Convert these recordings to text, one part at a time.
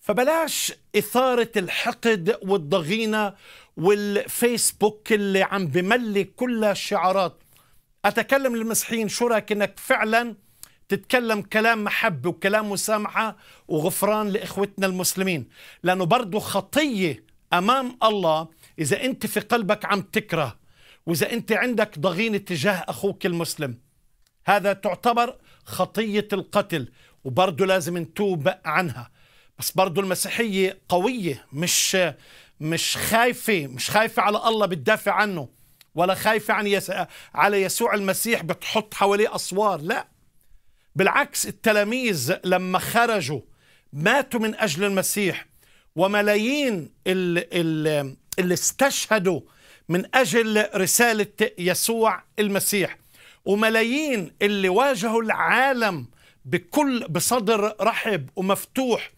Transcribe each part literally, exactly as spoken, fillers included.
فبلاش إثارة الحقد والضغينة والفيسبوك اللي عم بملي كلها شعارات. أتكلم للمسيحيين، شو رأيك إنك فعلا تتكلم كلام محبة وكلام مسامحة وغفران لإخوتنا المسلمين؟ لأنه برضو خطية أمام الله إذا أنت في قلبك عم تكره، وإذا أنت عندك ضغينة تجاه أخوك المسلم، هذا تعتبر خطية القتل وبرضو لازم نتوب عنها. بس برضو المسيحية قوية، مش مش خايفة، مش خايفة على الله بتدافع عنه، ولا خايفة عن يس... على يسوع المسيح بتحط حواليه أسوار. لا بالعكس، التلاميذ لما خرجوا ماتوا من أجل المسيح، وملايين اللي, اللي استشهدوا من أجل رسالة يسوع المسيح، وملايين اللي واجهوا العالم بكل بصدر رحب ومفتوح،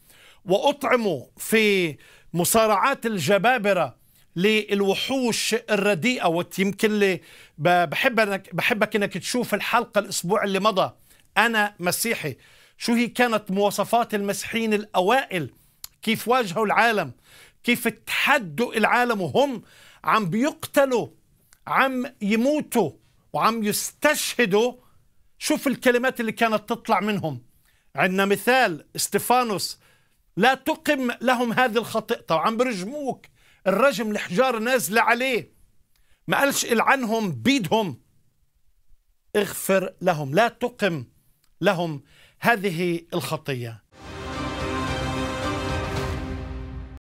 وأطعموا في مصارعات الجبابرة للوحوش الرديئة. ويمكن لي بحبك, بحبك أنك تشوف الحلقة الأسبوع اللي مضى، أنا مسيحي، شو هي كانت مواصفات المسيحيين الأوائل، كيف واجهوا العالم، كيف تحدوا العالم وهم عم بيقتلوا، عم يموتوا وعم يستشهدوا. شوف الكلمات اللي كانت تطلع منهم. عندنا مثال استفانوس، لا تقم لهم هذه الخطيئة، طبعا برجموك، الرجم الحجار نازلة عليه، ما قالش العنهم بيدهم، اغفر لهم، لا تقم لهم هذه الخطية.